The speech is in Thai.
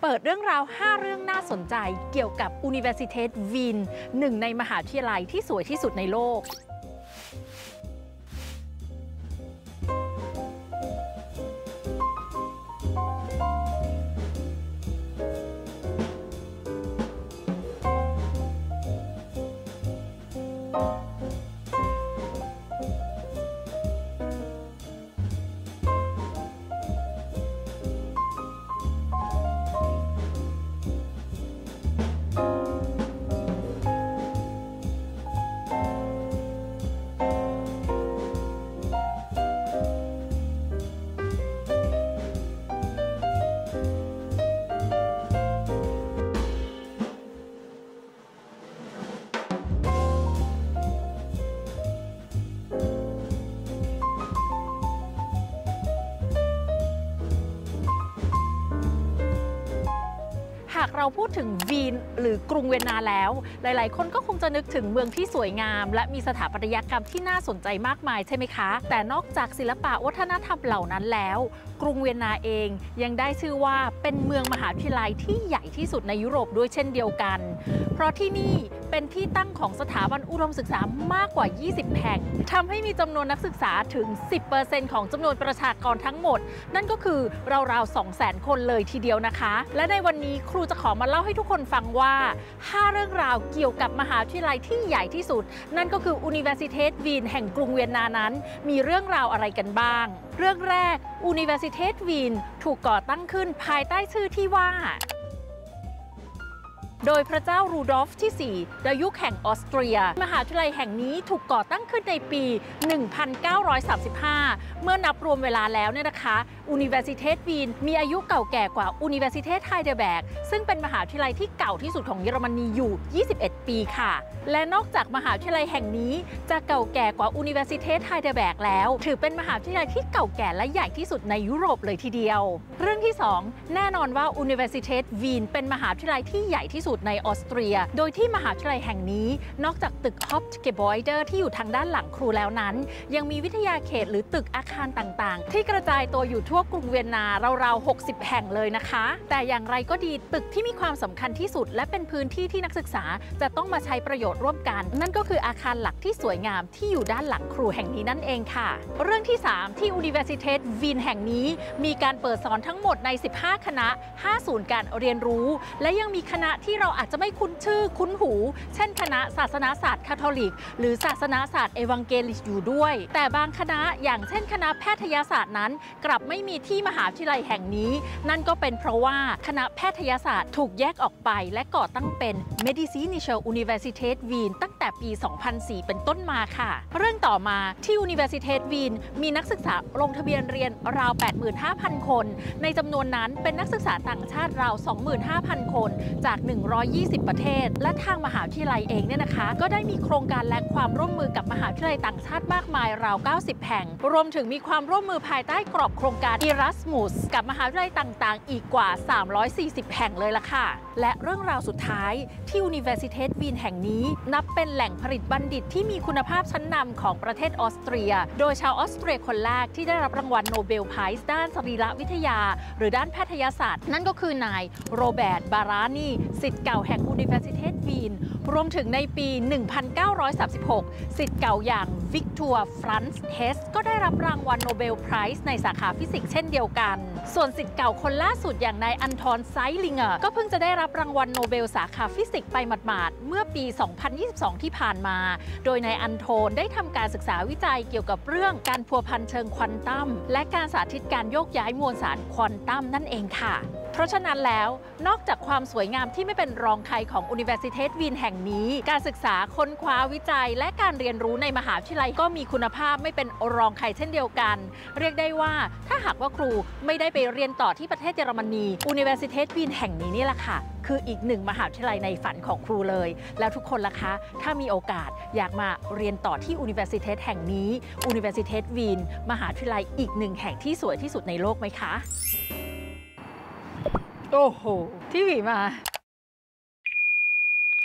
เปิดเรื่องราว5เรื่องน่าสนใจเกี่ยวกับ Universität Wien หนึ่งในมหาวิทยาลัยที่สวยที่สุดในโลกหากเราพูดถึงวีนหรือกรุงเวียนนาแล้วหลายๆคนก็คงจะนึกถึงเมืองที่สวยงามและมีสถาปัตยกรรมที่น่าสนใจมากมายใช่ไหมคะแต่นอกจากศิลปะวัฒนธรรมเหล่านั้นแล้วกรุงเวียนนาเองยังได้ชื่อว่าเป็นเมืองมหาวิทยาลัยที่ใหญ่ที่สุดในยุโรปด้วยเช่นเดียวกันเพราะที่นี่เป็นที่ตั้งของสถาบันอุดมศึกษามากกว่า20แห่งทำให้มีจำนวนนักศึกษาถึง 10% ของจำนวนประชากรทั้งหมดนั่นก็คือราวๆ 200,000 คนเลยทีเดียวนะคะและในวันนี้ครูจะขอมาเล่าให้ทุกคนฟังว่า5เรื่องราวเกี่ยวกับมหาวิทยาลัยที่ใหญ่ที่สุดนั่นก็คือ Universität Wien แห่งกรุงเวียนนานั้นมีเรื่องราวอะไรกันบ้างเรื่องแรก Universität Wien ถูกก่อตั้งขึ้นภายใต้ชื่อที่ว่าโดยพระเจ้ารูดอล์ฟที่4ในยุคแห่งออสเตรียมหาวิทยาลัยแห่งนี้ถูกก่อตั้งขึ้นในปี 1935 เมื่อนับรวมเวลาแล้วเนี่ยนะคะ Universität Wien มีอายุเก่าแก่กว่า Universität Heidelberg ซึ่งเป็นมหาวิทยาลัยที่เก่าที่สุดของเยอรมนีอยู่ 21 ปีค่ะและนอกจากมหาวิทยาลัยแห่งนี้จะเก่าแก่กว่า Universität Heidelberg แล้วถือเป็นมหาวิทยาลัยที่เก่าแก่และใหญ่ที่สุดในยุโรปเลยทีเดียวเรื่องที่ 2 แน่นอนว่า Universität Wien เป็นมหาวิทยาลัยที่ใหญ่ที่สุดในออสเตรียโดยที่มหาวิทยาลัยแห่งนี้นอกจากตึก Hauptgebäude ที่อยู่ทางด้านหลังครูแล้วนั้นยังมีวิทยาเขตหรือตึกอาคารต่างๆที่กระจายตัวอยู่ทั่วกรุงเวียนนาราวๆ60แห่งเลยนะคะแต่อย่างไรก็ดีตึกที่มีความสำคัญที่สุดและเป็นพื้นที่ที่นักศึกษาจะต้องมาใช้ประโยชน์ร่วมกันนั่นก็คืออาคารหลักที่สวยงามที่อยู่ด้านหลังครูแห่งนี้นั่นเองค่ะเรื่องที่ 3 ที่ Universität Wien แห่งนี้มีการเปิดสอนทั้งหมดใน15คณะ5ศูนย์การเรียนรู้และยังมีคณะที่เราอาจจะไม่คุ้นชื่อคุ้นหูเช่นคณะศาสนาศาสตร์คาทอลิกหรือศาสนาศาสตร์เอวังเกลิกอยู่ด้วยแต่บางคณะอย่างเช่นคณะแพทยศาสตร์นั้นกลับไม่มีที่มหาวิทยาลัยแห่งนี้นั่นก็เป็นเพราะว่าคณะแพทยศาสตร์ถูกแยกออกไปและก่อตั้งเป็น Medizinische Universität Wien ตั้งแต่ปี 2004 เป็นต้นมาค่ะเรื่องต่อมาที่ Universität Wien มีนักศึกษาลงทะเบียนเรียนราว 85,000 คนในจำนวนนั้นเป็นนักศึกษาต่างชาติราว 25,000 คนจาก120 ประเทศและทางมหาวิทยาลัยเองเนี่ยนะคะก็ได้มีโครงการและความร่วมมือกับมหาวิทยาลัยต่างชาติมากมายราว90แห่งรวมถึงมีความร่วมมือภายใต้กรอบโครงการ Erasmus กับมหาวิทยาลัยต่างๆอีกกว่า340แห่งเลยล่ะค่ะและเรื่องราวสุดท้ายที่ Universität Wien แห่งนี้นับเป็นแหล่งผลิตบัณฑิตที่มีคุณภาพชั้นนำของประเทศออสเตรียโดยชาวออสเตรียคนแรกที่ได้รับรางวัลโนเบลไพรส์ด้านสรีรวิทยาหรือด้านแพทยศาสตร์นั่นก็คือนายโรเบิร์ตบารานีศิษย์เก่าแห่ง Universität Wien รวมถึงในปี 1936 ศิษย์เก่าอย่างวิกตอร์ ฟรานซ์ เฮสก็ได้รับรางวัลโนเบลไพรส์ในสาขาฟิสิกส์เช่นเดียวกันส่วนศิษย์เก่าคนล่าสุดอย่างนายอันทอน ไซลิงเกอร์ก็เพิ่งจะได้รับรางวัลโนเบลสาขาฟิสิกส์ไปหมาดๆเมื่อปี 2022 ที่ผ่านมาโดยนายอันโทนได้ทำการศึกษาวิจัยเกี่ยวกับเรื่องการพัวพันเชิงควอนตัมและการสาธิตการโยกย้ายมวลสารควอนตัมนั่นเองค่ะเพราะฉะนั้นแล้วนอกจากความสวยงามที่ไม่เป็นรองใครของ Universität Wien แห่งนี้การศึกษาค้นคว้าวิจัยและการเรียนรู้ในมหาวิทยาลัยก็มีคุณภาพไม่เป็นรองใครเช่นเดียวกันเรียกได้ว่าถ้าหากว่าครูไม่ได้ไปเรียนต่อที่ประเทศเยอรมนี Universität Wien แห่งนี้นี่แหละค่ะคืออีกหนึ่งมหาวิทยาลัยในฝันของครูเลยแล้วทุกคนล่ะคะถ้ามีโอกาสอยากมาเรียนต่อที่ Universität แห่งนี้ Universität Wien มหาวิทยาลัยอีกหนึ่งแห่งที่สวยที่สุดในโลกไหมคะโอ้โหที่หวีมา